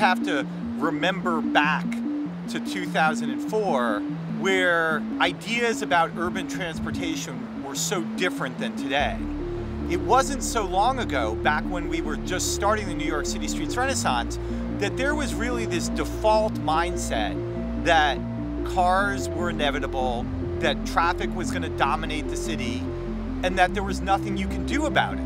almost have to remember back to 2004, where ideas about urban transportation were so different than today. It wasn't so long ago, back when we were just starting the New York City Streets Renaissance, that there was really this default mindset that cars were inevitable, that traffic was going to dominate the city, and that there was nothing you can do about it.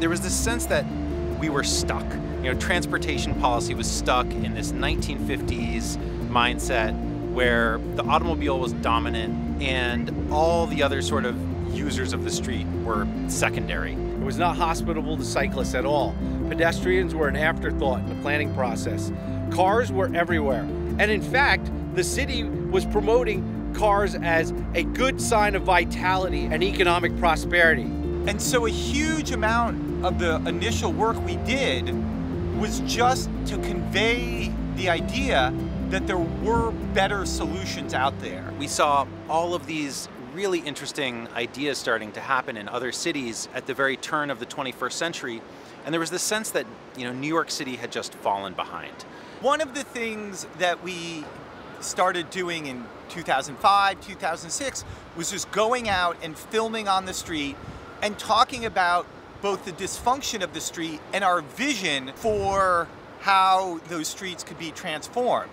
There was this sense that we were stuck. You know, transportation policy was stuck in this 1950s mindset where the automobile was dominant and all the other sort of users of the street were secondary. It was not hospitable to cyclists at all. Pedestrians were an afterthought in the planning process. Cars were everywhere. And in fact, the city was promoting cars as a good sign of vitality and economic prosperity. And so a huge amount of the initial work we did was just to convey the idea that there were better solutions out there. We saw all of these really interesting ideas starting to happen in other cities at the very turn of the 21st century, and there was this sense that, you know, New York City had just fallen behind. One of the things that we started doing in 2005, 2006 was just going out and filming on the street and talking about both the dysfunction of the street and our vision for how those streets could be transformed.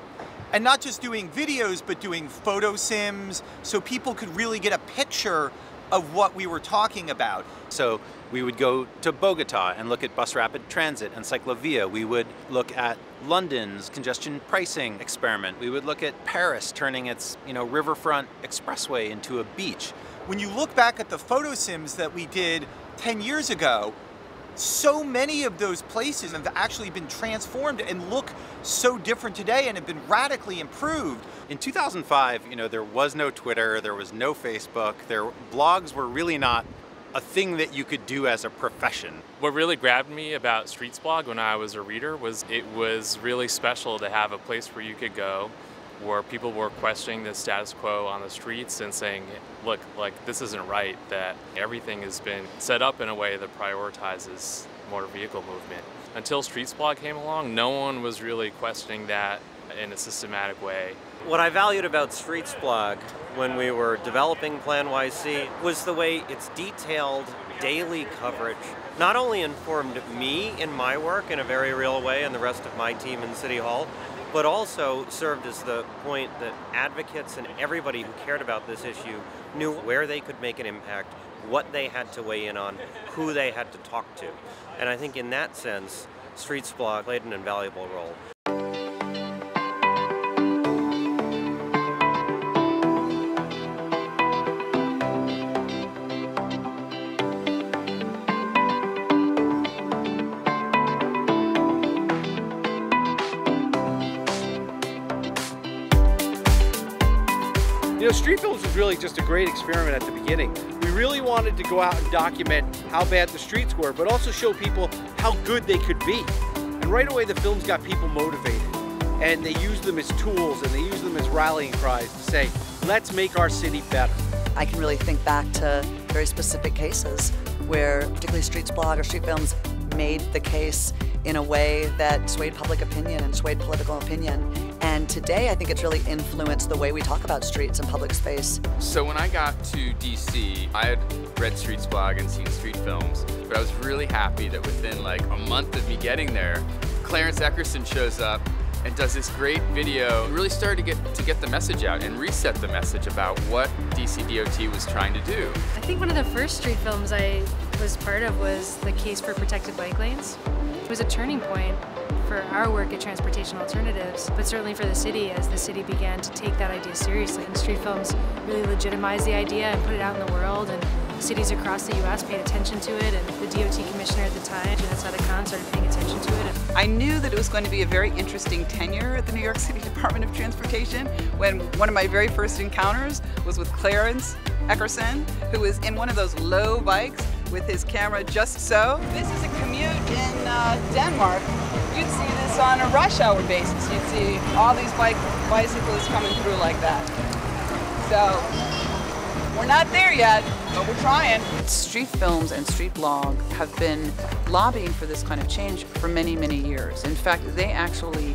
And not just doing videos, but doing photo sims, so people could really get a picture of what we were talking about. So we would go to Bogota and look at Bus Rapid Transit and Ciclovia. We would look at London's congestion pricing experiment. We would look at Paris turning its, you know, riverfront expressway into a beach. When you look back at the photo sims that we did 10 years ago, so many of those places have actually been transformed and look so different today and have been radically improved. In 2005, you know, there was no Twitter, there was no Facebook, blogs were really not a thing that you could do as a profession. What really grabbed me about Streetsblog when I was a reader was it was really special to have a place where you could go where people were questioning the status quo on the streets and saying, look, like, this isn't right, that everything has been set up in a way that prioritizes motor vehicle movement. Until Streetsblog came along, no one was really questioning that in a systematic way. What I valued about Streetsblog when we were developing Plan YC was the way its detailed daily coverage not only informed me in my work in a very real way and the rest of my team in City Hall, but also served as the point that advocates and everybody who cared about this issue knew where they could make an impact, what they had to weigh in on, who they had to talk to. And I think in that sense, Streetsblog played an invaluable role. You know, Street Films was really just a great experiment at the beginning. We really wanted to go out and document how bad the streets were, but also show people how good they could be. And right away, the films got people motivated. And they used them as tools, and they used them as rallying cries to say, let's make our city better. I can really think back to very specific cases where particularly Streetsblog or Street Films made the case in a way that swayed public opinion and swayed political opinion. And today, I think it's really influenced the way we talk about streets and public space. So when I got to DC, I had read Streetsblog and seen Street Films, but I was really happy that within like a month of me getting there, Clarence Eckerson shows up and does this great video. It really started to get the message out and reset the message about what DC DOT was trying to do. I think one of the first Street Films I was part of was the case for protected bike lanes. It was a turning point for our work at Transportation Alternatives, but certainly for the city as the city began to take that idea seriously. And Street Films really legitimized the idea and put it out in the world, and cities across the U.S. paid attention to it, and the DOT commissioner at the time, Janette Sadik-Khan, started paying attention to it. I knew that it was going to be a very interesting tenure at the New York City Department of Transportation when one of my very first encounters was with Clarence Eckerson, who was in one of those low bikes with his camera just so. This is a commute in Denmark. You'd see this on a rush hour basis. You'd see all these bicyclists coming through like that. So We're not there yet, but we're trying. Street Films and Streetsblog have been lobbying for this kind of change for many, many years. In fact, they actually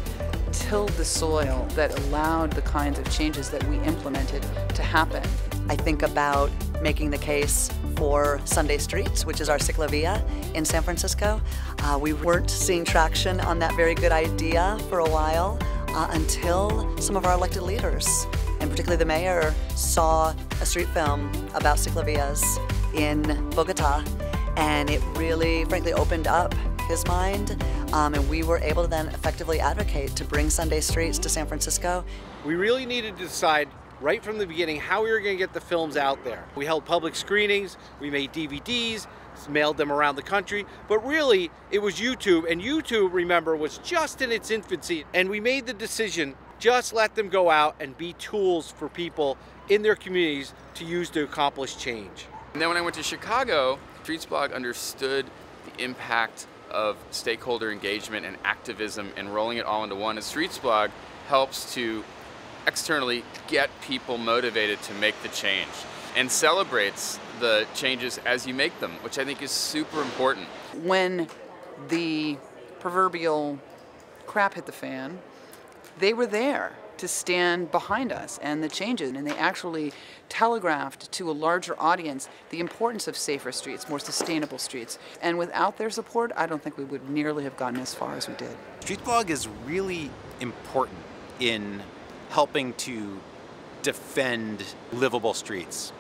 tilled the soil that allowed the kinds of changes that we implemented to happen. I think about making the case for Sunday Streets, which is our Ciclovia in San Francisco. We weren't seeing traction on that very good idea for a while until some of our elected leaders, and particularly the mayor, saw a street film about Ciclovias in Bogota, and it really, frankly, opened up his mind, and we were able to then effectively advocate to bring Sunday Streets to San Francisco. We really needed to decide right from the beginning how we were going to get the films out there. We held public screenings, we made DVDs, mailed them around the country, but really it was YouTube, and YouTube, remember, was just in its infancy, and we made the decision, just let them go out and be tools for people in their communities to use to accomplish change. And then when I went to Chicago, Streetsblog understood the impact of stakeholder engagement and activism and rolling it all into one. And Streetsblog helps to externally get people motivated to make the change and celebrates the changes as you make them, which I think is super important. When the proverbial crap hit the fan, they were there to stand behind us and the changes, and they actually telegraphed to a larger audience the importance of safer streets, more sustainable streets. And without their support, I don't think we would nearly have gotten as far as we did. Streetsblog is really important in helping to defend livable streets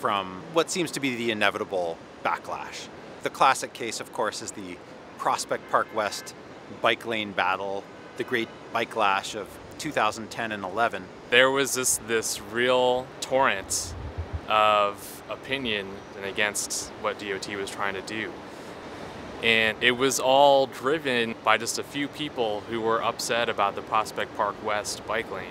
from what seems to be the inevitable backlash. The classic case, of course, is the Prospect Park West bike lane battle, the great bike lash of 2010 and 11. There was this real torrent of opinion and against what DOT was trying to do. And it was all driven by just a few people who were upset about the Prospect Park West bike lane.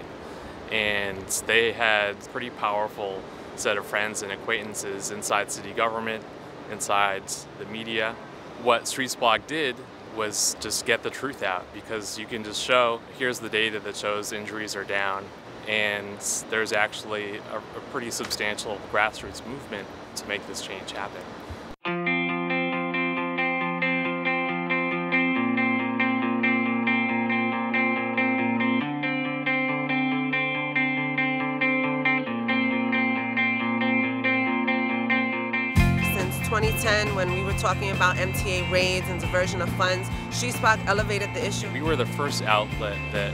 And they had a pretty powerful set of friends and acquaintances inside city government, inside the media. What Streetsblog did was just get the truth out, because you can just show, here's the data that shows injuries are down, and there's actually a pretty substantial grassroots movement to make this change happen. When we were talking about MTA raids and diversion of funds, Streetsblog elevated the issue. We were the first outlet that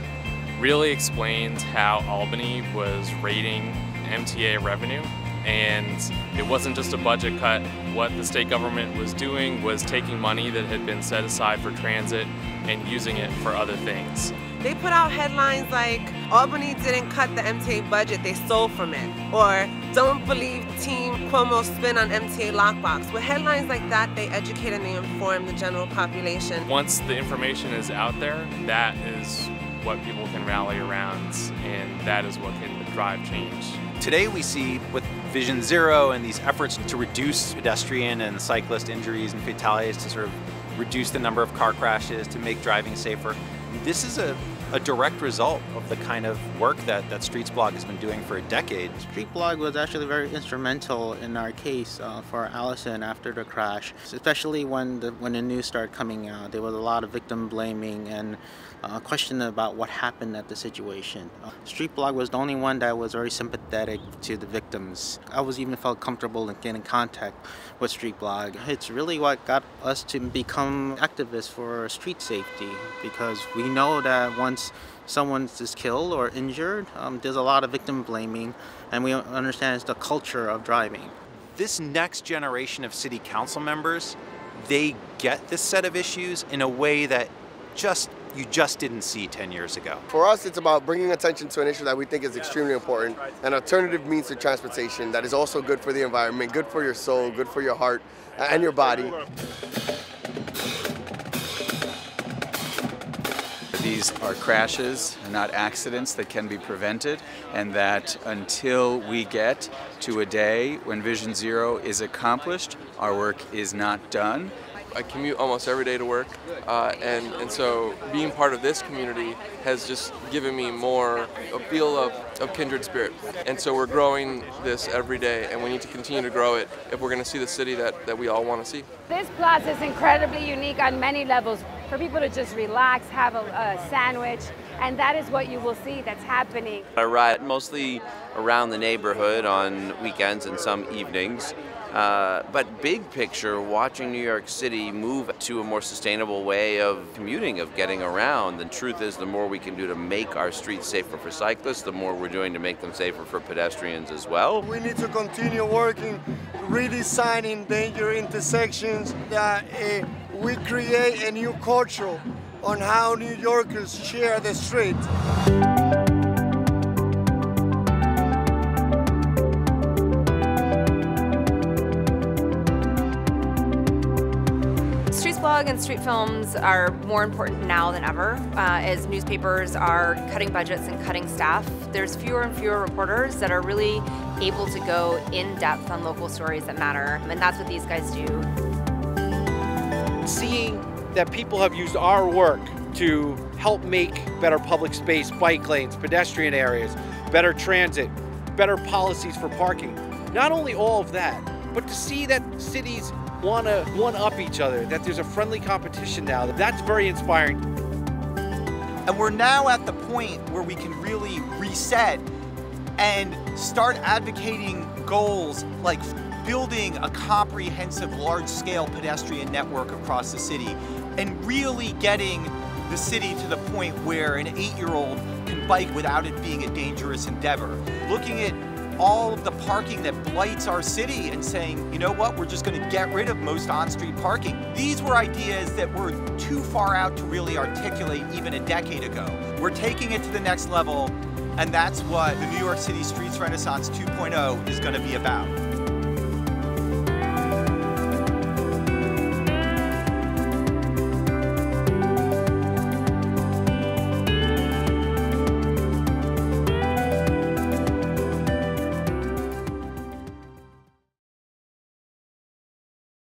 really explained how Albany was raiding MTA revenue, and it wasn't just a budget cut. What the state government was doing was taking money that had been set aside for transit and using it for other things. They put out headlines like, Albany didn't cut the MTA budget, they stole from it. Or, don't believe Team Cuomo's spin on MTA lockbox. With headlines like that, they educate and they inform the general population. Once the information is out there, that is what people can rally around, and that is what can drive change. Today we see with Vision Zero and these efforts to reduce pedestrian and cyclist injuries and fatalities, to sort of reduce the number of car crashes, to make driving safer. This is a direct result of the kind of work that Streetsblog has been doing for a decade. Streetsblog was actually very instrumental in our case for Allison after the crash, especially when the news started coming out. There was a lot of victim blaming and question about what happened at the situation. Streetsblog was the only one that was very sympathetic to the victims. I was even felt comfortable in getting in contact with Streetsblog. It's really what got us to become activists for street safety, because we know that once someone is killed or injured, there's a lot of victim blaming, and we understand it's the culture of driving. This next generation of city council members, they get this set of issues in a way that you just didn't see 10 years ago. For us, it's about bringing attention to an issue that we think is extremely important, an alternative means to transportation that is also good for the environment, good for your soul, good for your heart, and your body. These are crashes, not accidents, that can be prevented, and that until we get to a day when Vision Zero is accomplished, our work is not done. I commute almost every day to work, and so being part of this community has just given me more a feel of kindred spirit. And so we're growing this every day, and we need to continue to grow it if we're going to see the city that we all want to see. This plaza is incredibly unique on many levels. For people to just relax, have a sandwich, and that is what you will see that's happening. I ride mostly around the neighborhood on weekends and some evenings. But big picture, watching New York City move to a more sustainable way of commuting, of getting around, the truth is the more we can do to make our streets safer for cyclists, the more we're doing to make them safer for pedestrians as well. We need to continue working, redesigning danger intersections, that we create a new culture on how New Yorkers share the street. Streetsblog and Street Films are more important now than ever as newspapers are cutting budgets and cutting staff. There's fewer and fewer reporters that are really able to go in depth on local stories that matter, and that's what these guys do. Seeing that people have used our work to help make better public space, bike lanes, pedestrian areas, better transit, better policies for parking. Not only all of that, but to see that cities want to one-up each other, that there's a friendly competition now, that's very inspiring. And we're now at the point where we can really reset and start advocating goals like building a comprehensive large-scale pedestrian network across the city and really getting the city to the point where an 8-year-old can bike without it being a dangerous endeavor. Looking at all of the parking that blights our city and saying, you know what, we're just going to get rid of most on-street parking. These were ideas that were too far out to really articulate even a decade ago. We're taking it to the next level, and that's what the New York City Streets Renaissance 2.0 is going to be about.